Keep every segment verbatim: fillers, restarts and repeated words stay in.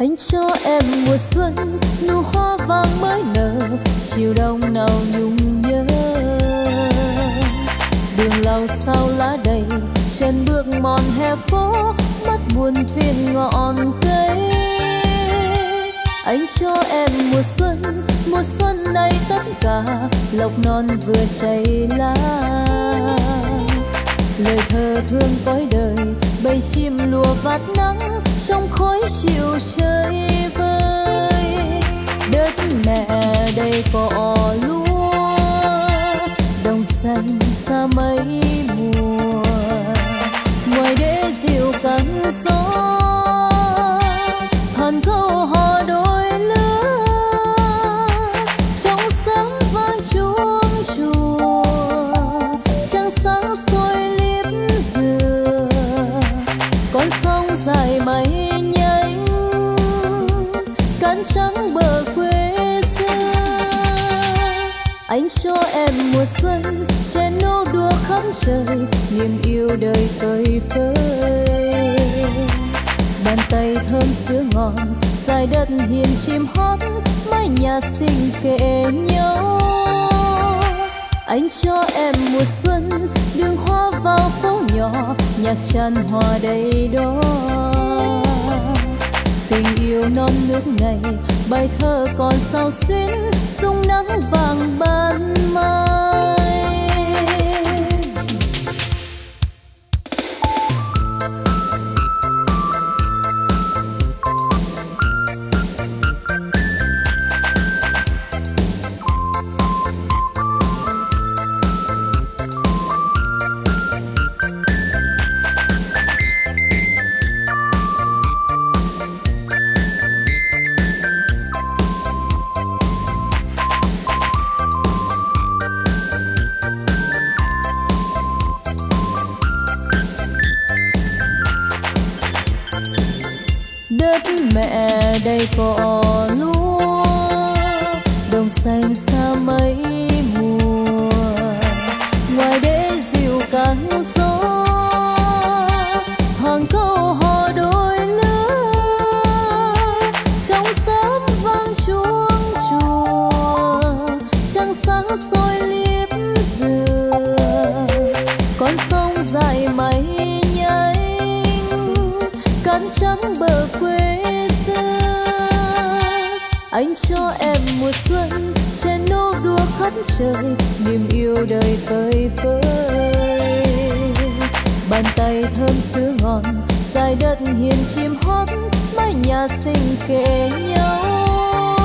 Anh cho em mùa xuân, nụ hoa vàng mới nở, chiều đông nào nhung nhớ. Đường lau sao lá đầy, chân bước mòn hè phố, mắt buồn phiền ngọn cây. Anh cho em mùa xuân, mùa xuân này tất cả lộc non vừa chảy lá. Lời thơ thương cõi đời, bầy chim lùa vạt nắng trong khói chiều chơi vơi. Đất mẹ đầy cỏ lúa, đồng xanh xa mấy mùa. Ngoài đê dịu cắn gió, hòn câu hò đôi lứa. Trong sáng vang chuông chùa, trăng sáng soi liếp dừa. Con sông dài máy nhánh, cát trắng bờ quê xưa. Anh cho em mùa xuân, che nô đùa khắp trời, niềm yêu đời phơi phới. Bàn tay thơm sữa ngọt, dài đất hiền chim hót, mái nhà xinh kề nhau. Anh cho em mùa xuân, đường hoa vào phố nhỏ, nhạc tràn hòa đầy đó. Tình yêu non nước này, bài thơ còn sao xuyến, sung nắng vàng ban mai. Đất mẹ đầy cỏ lúa, đồng xanh xa mấy mùa. Ngoài đê dịu cắn gió, hoàng câu hò đôi lứa. Trong sớm vang chuông chùa, trăng sáng soi liếp dừa. Con sông dài máy nhánh, cát trắng bờ quê xưa. Anh cho em mùa xuân, trên nô đùa khắp trời, niềm yêu đời phơi phới. Bàn tay thơm sữa ngọt, dài đất hiền chim hót, mái nhà xinh kề nhau.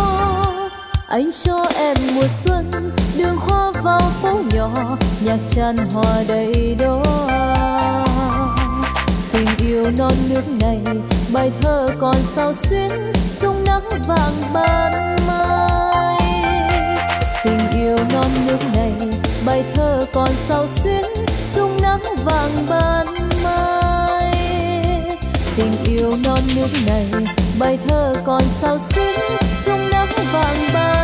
Anh cho em mùa xuân, đường hoa vào phố nhỏ, nhạc tràn hòa đầy đó. Tình yêu non nước này, bài thơ còn sao xuyến, sung nắng vàng ban mai. Tình yêu non nước này, bài thơ còn sao xuyến, sung nắng vàng ban mai. Tình yêu non nước này, bài thơ còn sao xuyến, sung nắng vàng ban mai.